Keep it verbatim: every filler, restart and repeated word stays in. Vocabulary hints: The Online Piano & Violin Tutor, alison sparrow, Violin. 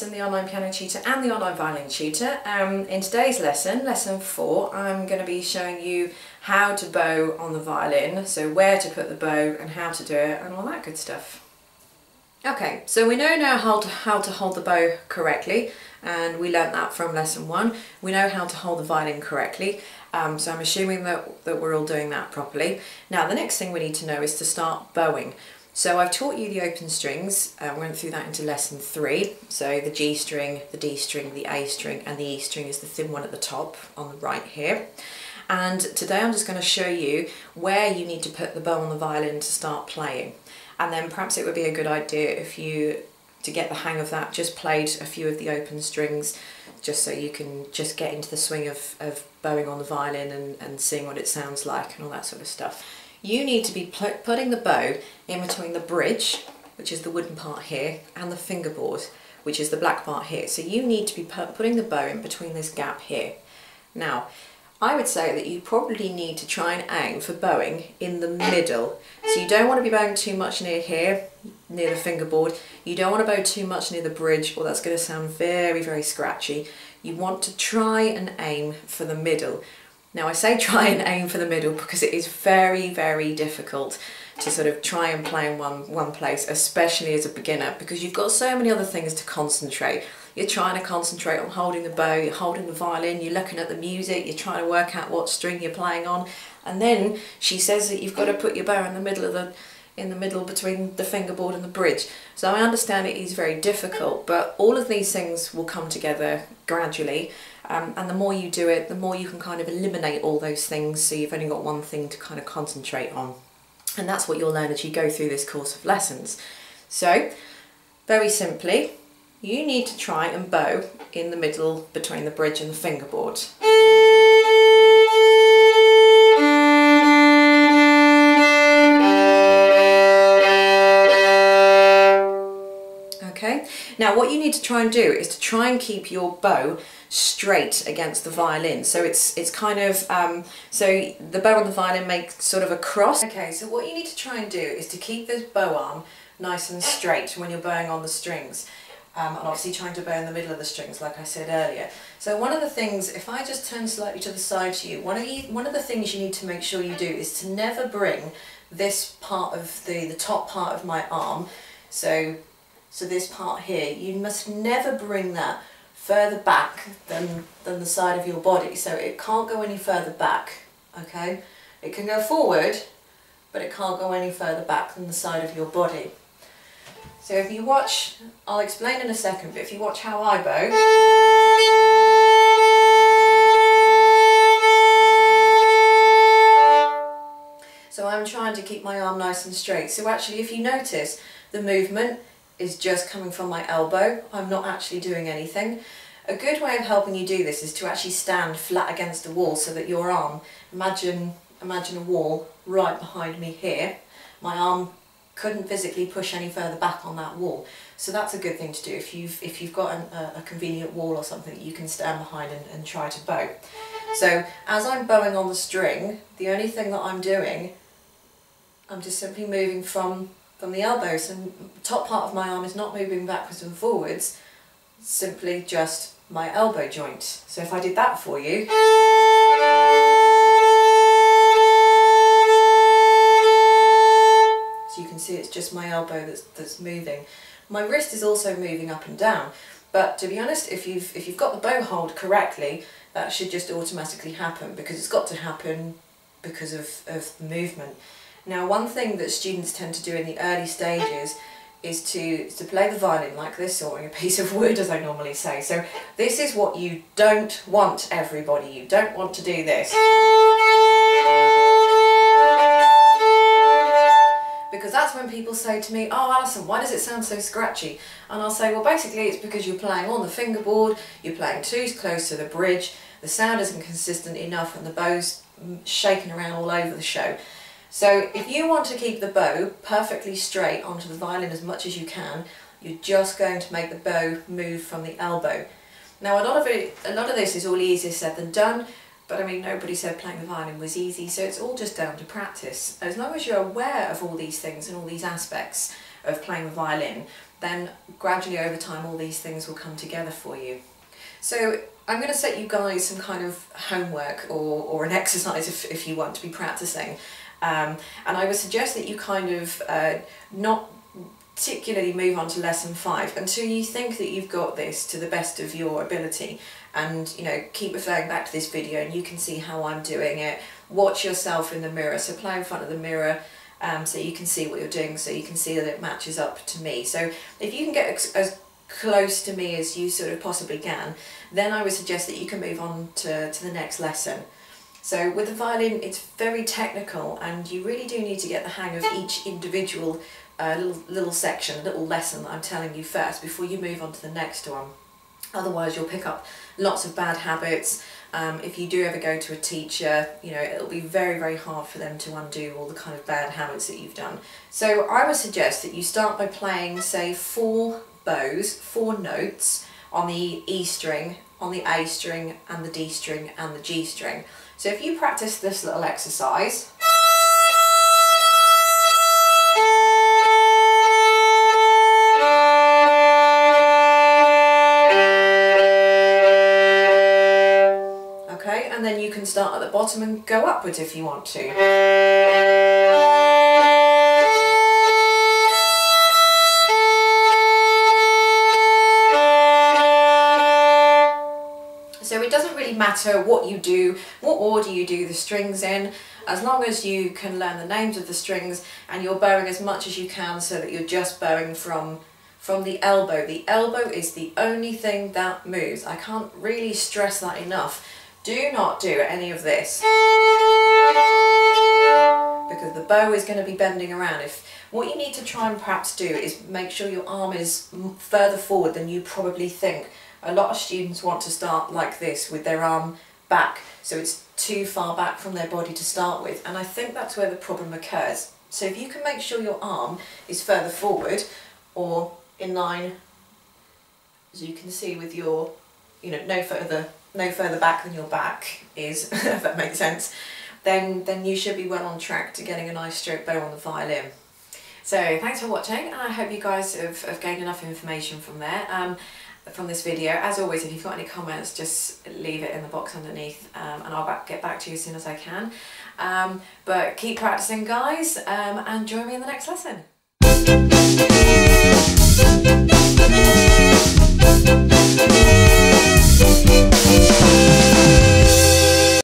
The Online Piano Tutor and the Online Violin Tutor. Um, in today's lesson, lesson four, I'm going to be showing you how to bow on the violin, so where to put the bow and how to do it and all that good stuff. Okay, so we know now how to, how to hold the bow correctly, and we learnt that from lesson one. We know how to hold the violin correctly, um, so I'm assuming that, that we're all doing that properly. Now the next thing we need to know is to start bowing. So I've taught you the open strings, I uh, went through that into lesson three, so the G string, the D string, the A string and the E string is the thin one at the top on the right here. And today I'm just going to show you where you need to put the bow on the violin to start playing. And then perhaps it would be a good idea if you, to get the hang of that, just played a few of the open strings just so you can just get into the swing of, of bowing on the violin and, and seeing what it sounds like and all that sort of stuff. You need to be put, putting the bow in between the bridge, which is the wooden part here, and the fingerboard, which is the black part here. So you need to be put, putting the bow in between this gap here. Now, I would say that you probably need to try and aim for bowing in the middle. So you don't want to be bowing too much near here, near the fingerboard. You don't want to bow too much near the bridge, or that's going to sound very, very scratchy. You want to try and aim for the middle. Now I say try and aim for the middle because it is very, very difficult to sort of try and play in one, one place, especially as a beginner, because you've got so many other things to concentrate. You're trying to concentrate on holding the bow, you're holding the violin, you're looking at the music, you're trying to work out what string you're playing on, and then she says that you've got to put your bow in the middle of the, in the middle between the fingerboard and the bridge. So I understand it is very difficult, but all of these things will come together gradually. Um, and the more you do it, the more you can kind of eliminate all those things, so you've only got one thing to kind of concentrate on. And that's what you'll learn as you go through this course of lessons. So, very simply, you need to try and bow in the middle between the bridge and the fingerboard. Okay, now what you need to try and do is to try and keep your bow straight against the violin, so it's it's kind of um, so the bow and the violin make sort of a cross. Okay, so what you need to try and do is to keep this bow arm nice and straight when you're bowing on the strings, um, and obviously trying to bow in the middle of the strings like I said earlier. So one of the things, if I just turn slightly to the side to you, one of you, one of the things you need to make sure you do is to never bring this part of the the top part of my arm, so So this part here, you must never bring that further back than, than the side of your body. So it can't go any further back, okay? It can go forward, but it can't go any further back than the side of your body. So if you watch, I'll explain in a second, but if you watch how I bow. So I'm trying to keep my arm nice and straight. So actually, if you notice, the movement is just coming from my elbow. I'm not actually doing anything. A good way of helping you do this is to actually stand flat against a wall so that your arm, imagine, imagine a wall right behind me here. My arm couldn't physically push any further back on that wall. So that's a good thing to do if you've, if you've got an, a, a convenient wall or something that you can stand behind and, and try to bow. So as I'm bowing on the string, the only thing that I'm doing, I'm just simply moving from from the elbows, and the top part of my arm is not moving backwards and forwards, simply just my elbow joint. So if I did that for you. So you can see it's just my elbow that's, that's moving. My wrist is also moving up and down, but to be honest, if you've, if you've got the bow hold correctly, that should just automatically happen, because it's got to happen because of, of the movement. Now one thing that students tend to do in the early stages is to, is to play the violin like this, or in a piece of wood as I normally say. So this is what you don't want, everybody. You don't want to do this. Because that's when people say to me, oh Alison, why does it sound so scratchy? And I'll say, well basically it's because you're playing on the fingerboard, you're playing too close to the bridge, the sound isn't consistent enough and the bow's shaking around all over the show. So if you want to keep the bow perfectly straight onto the violin as much as you can, you're just going to make the bow move from the elbow. Now a lot of it, a lot of this is all easier said than done, But I mean, nobody said playing the violin was easy, so it's all just down to practice. As long as you're aware of all these things and all these aspects of playing the violin, then gradually over time all these things will come together for you. So I'm going to set you guys some kind of homework or, or an exercise if, if you want to be practicing. Um, and I would suggest that you kind of uh, not particularly move on to lesson five until you think that you've got this to the best of your ability, and you know, keep referring back to this video and you can see how I'm doing it. Watch yourself in the mirror, so play in front of the mirror um, so you can see what you're doing, so you can see that it matches up to me. So if you can get ex as close to me as you sort of possibly can, then I would suggest that you can move on to, to the next lesson. So with the violin, it's very technical and you really do need to get the hang of each individual uh, little, little section, little lesson that I'm telling you first before you move on to the next one. Otherwise you'll pick up lots of bad habits. Um, if you do ever go to a teacher, you know, it'll be very, very hard for them to undo all the kind of bad habits that you've done. So I would suggest that you start by playing, say, four bows, four notes on the E string, on the A string and the D string and the G string. So if you practice this little exercise, okay, and then you can start at the bottom and go upwards if you want to. So it doesn't really matter what you do, what order you do the strings in, as long as you can learn the names of the strings and you're bowing as much as you can so that you're just bowing from, from the elbow. The elbow is the only thing that moves. I can't really stress that enough. Do not do any of this, because the bow is going to be bending around. If what you need to try and perhaps do is make sure your arm is further forward than you probably think. A lot of students want to start like this with their arm back, so it's too far back from their body to start with, and I think that's where the problem occurs. So if you can make sure your arm is further forward or in line, as you can see with your, you know, no further no further back than your back is, if that makes sense, then, then you should be well on track to getting a nice stroke bow on the violin. So thanks for watching, and I hope you guys have, have gained enough information from there. Um, from this video. As always, if you've got any comments, just leave it in the box underneath, um, and I'll back, get back to you as soon as I can. Um, but keep practicing, guys, um, and join me in the next lesson.